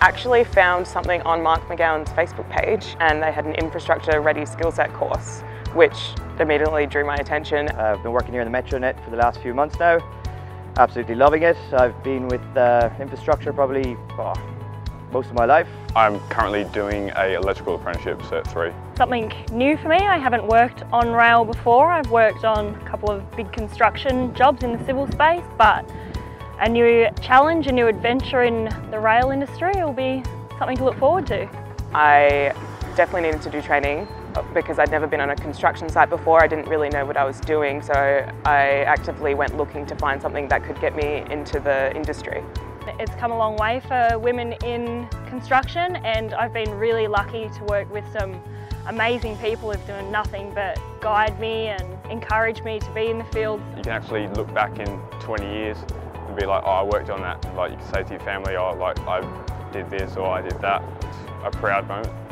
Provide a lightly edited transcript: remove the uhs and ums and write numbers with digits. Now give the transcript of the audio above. Actually found something on Mark McGowan's Facebook page, and they had an Infrastructure Ready skill set course, which immediately drew my attention. I've been working here in the MetroNet for the last few months now, absolutely loving it. I've been with infrastructure probably most of my life. I'm currently doing an electrical apprenticeship Cert 3. Something new for me. I haven't worked on rail before. I've worked on a couple of big construction jobs in the civil space, but a new challenge, a new adventure in the rail industry will be something to look forward to. I definitely needed to do training because I'd never been on a construction site before. I didn't really know what I was doing, so I actively went looking to find something that could get me into the industry. It's come a long way for women in construction, and I've been really lucky to work with some amazing people who've done nothing but guide me and encourage me to be in the field. You can actually look back in 20 years and be like, oh, I worked on that. Like, you can say to your family, oh, like, I did this or I did that. It's a proud moment.